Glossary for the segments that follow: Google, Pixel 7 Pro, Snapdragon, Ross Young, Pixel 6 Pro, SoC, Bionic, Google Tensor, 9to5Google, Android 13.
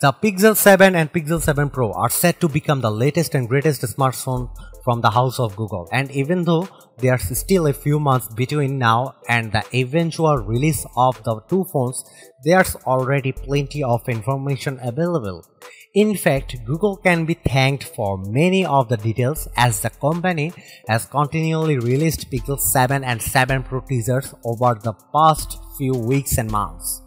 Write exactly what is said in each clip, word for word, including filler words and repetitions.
The Pixel seven and Pixel seven Pro are said to become the latest and greatest smartphone from the house of Google, and even though there's still a few months between now and the eventual release of the two phones, there's already plenty of information available. In fact, Google can be thanked for many of the details, as the company has continually released Pixel seven and seven Pro teasers over the past few weeks and months.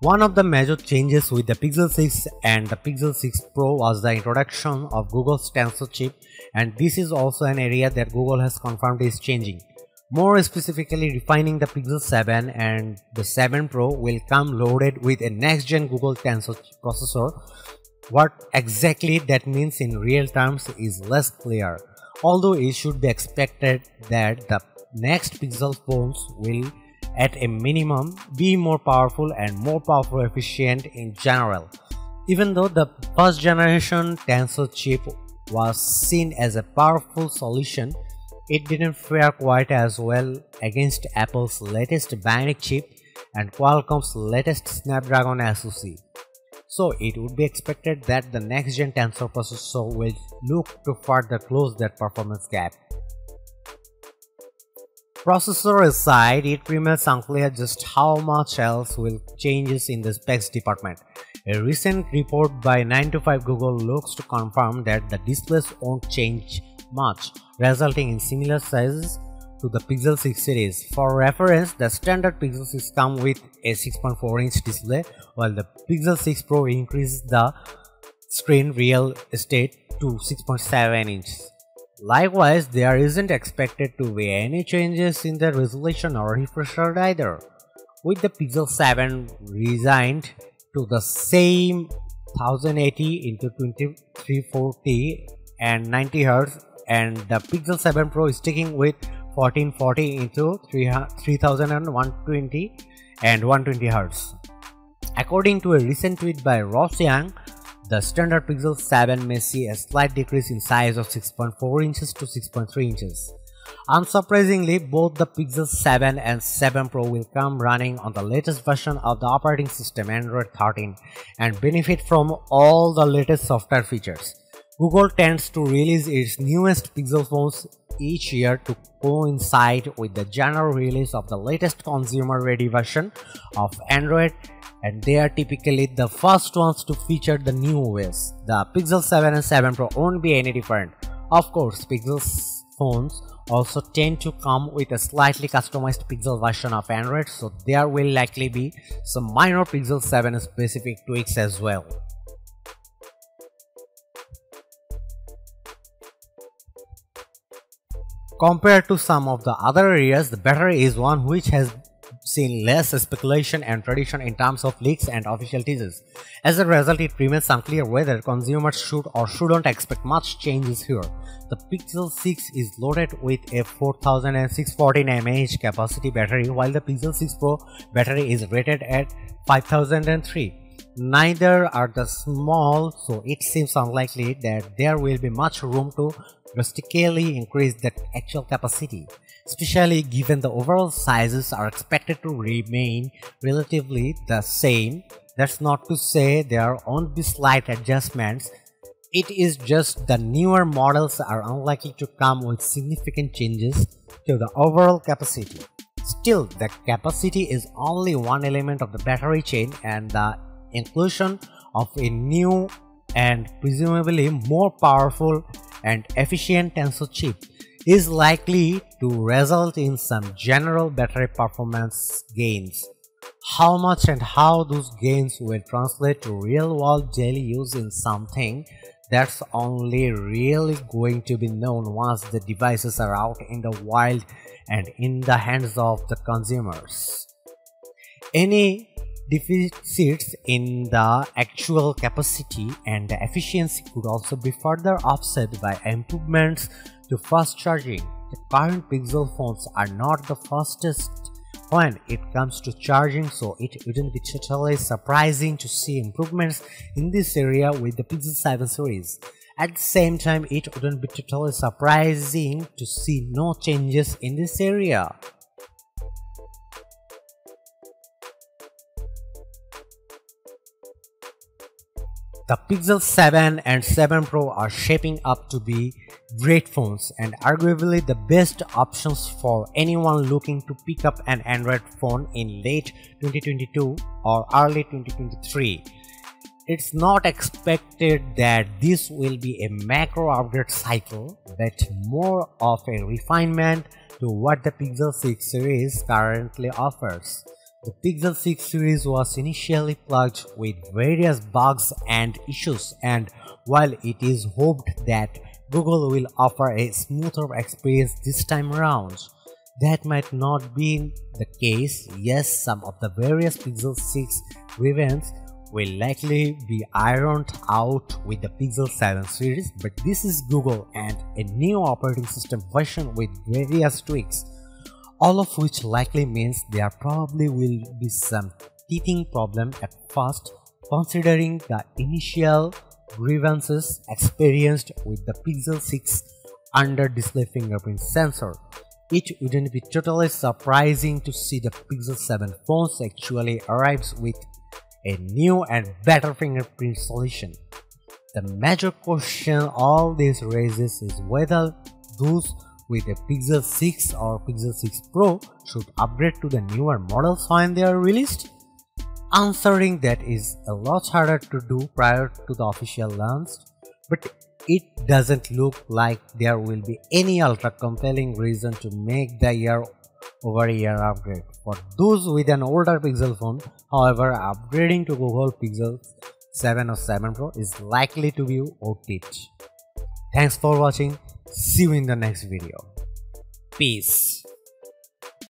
One of the major changes with the Pixel six and the Pixel six Pro was the introduction of Google's Tensor chip, and this is also an area that Google has confirmed is changing. More specifically, refining the Pixel seven and the seven Pro will come loaded with a next-gen Google Tensor processor. What exactly that means in real terms is less clear, although it should be expected that the next Pixel phones will at a minimum be more powerful and more powerful efficient in general, even though the first generation Tensor chip was seen as a powerful solution. It didn't fare quite as well against Apple's latest Bionic chip and Qualcomm's latest Snapdragon SoC, so it would be expected that the next gen Tensor processor will look to further close that performance gap. Processor aside, it remains unclear just how much else will changes in the specs department. A recent report by nine to five Google looks to confirm that the displays won't change much, resulting in similar sizes to the Pixel six series. For reference, the standard Pixel six comes with a six point four inch display, while the Pixel six Pro increases the screen real estate to six point seven inches. Likewise, there isn't expected to be any changes in the resolution or refresh rate either, with the Pixel seven resigned to the same ten eighty by twenty-three forty and ninety hertz, and the Pixel seven Pro is sticking with fourteen forty by thirty-one twenty and one hundred twenty hertz. According to a recent tweet by Ross Young, the standard Pixel seven may see a slight decrease in size of six point four inches to six point three inches. Unsurprisingly, both the Pixel seven and seven Pro will come running on the latest version of the operating system Android thirteen and benefit from all the latest software features. Google tends to release its newest Pixel phones each year to coincide with the general release of the latest consumer-ready version of Android, and they are typically the first ones to feature the new O S. The Pixel seven and seven Pro won't be any different. Of course, Pixel phones also tend to come with a slightly customized Pixel version of Android, so there will likely be some minor Pixel seven specific tweaks as well. Compared to some of the other areas, the battery is one which has seen less speculation and tradition in terms of leaks and official teasers. As a result, it remains unclear whether consumers should or shouldn't expect much changes here. The Pixel six is loaded with a four thousand six hundred fourteen milliamp hour capacity battery, while the Pixel six Pro battery is rated at five thousand three. Neither are the small, so it seems unlikely that there will be much room to drastically increase the actual capacity, especially given the overall sizes are expected to remain relatively the same. That's not to say there won't be slight adjustments, it is just the newer models are unlikely to come with significant changes to the overall capacity. Still, the capacity is only one element of the battery chain, and the inclusion of a new and presumably more powerful and efficient Tensor chip is likely to result in some general battery performance gains. How much and how those gains will translate to real-world daily use in something that's only really going to be known once the devices are out in the wild and in the hands of the consumers. Any deficits in the actual capacity and the efficiency could also be further offset by improvements to fast charging. The current Pixel phones are not the fastest when it comes to charging, so it wouldn't be totally surprising to see improvements in this area with the Pixel seven series. At the same time, it wouldn't be totally surprising to see no changes in this area. The Pixel seven and seven Pro are shaping up to be great phones and arguably the best options for anyone looking to pick up an Android phone in late twenty twenty-two or early twenty twenty-three. It's not expected that this will be a macro upgrade cycle, but more of a refinement to what the Pixel six series currently offers. The Pixel six series was initially plagued with various bugs and issues, and while it is hoped that Google will offer a smoother experience this time around, that might not be the case. Yes, some of the various Pixel six events will likely be ironed out with the Pixel seven series, but this is Google and a new operating system version with various tweaks, all of which likely means there probably will be some teething problem at first, considering the initial grievances experienced with the Pixel six under display fingerprint sensor. It wouldn't be totally surprising to see the Pixel seven phones actually arrives with a new and better fingerprint solution. The major question all this raises is whether those with a Pixel six or Pixel six Pro should upgrade to the newer models when they are released. Answering that is a lot harder to do prior to the official launch, but it doesn't look like there will be any ultra compelling reason to make the year over year upgrade. For those with an older Pixel phone, however, upgrading to Google Pixel seven or seven Pro is likely to be worth it. Thanks for watching. See you in the next video. Peace.